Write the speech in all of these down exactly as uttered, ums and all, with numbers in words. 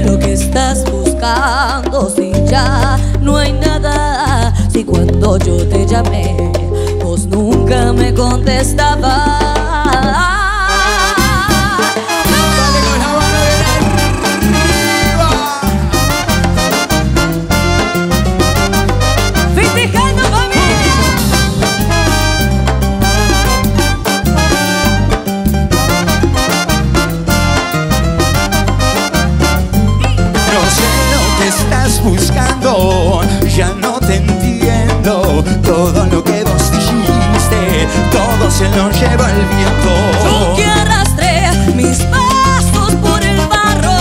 sé lo que estás buscando, si ya no hay nada. Si cuando yo te llamé, vos nunca me contestabas. Buscando, ya no te entiendo. Todo lo que vos dijiste, todo se lo lleva el viento. Yo que arrastré mis pasos por el barro,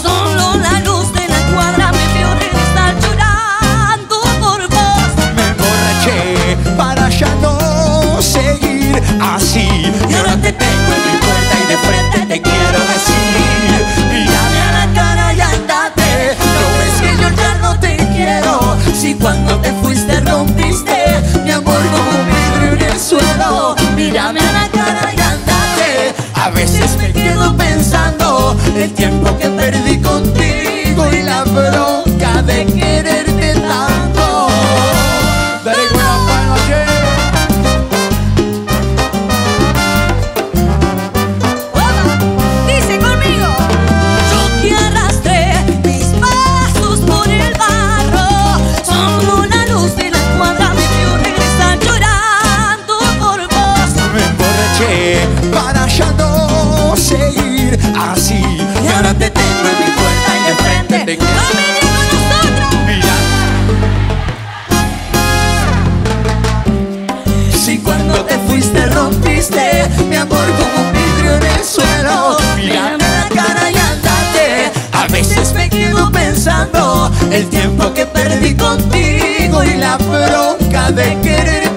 solo la luz de la cuadra me vio regresar llorando por vos. Me emborraché para ya no seguir así. Y ahora te tengo en mi puerta y de frente te quiero decir: mírame a la cara y andate. Si cuando te fuiste rompiste mi amor como un vidrio en el suelo. Mírame a la cara y andate. A veces me quedo pensando el tiempo que perdí contigo y la bronca de quererte tanto. Dale una mano aquí. Dice conmigo. Yo que arrastré mis pasos por el para ya no seguir así. Y ahora te tengo en mi puerta y de frente te quiero. Mira, si cuando te fuiste rompiste mi amor como un vidrio en el suelo. Mírame la cara y andate. A veces me quedo pensando el tiempo que perdí contigo y la bronca de querer.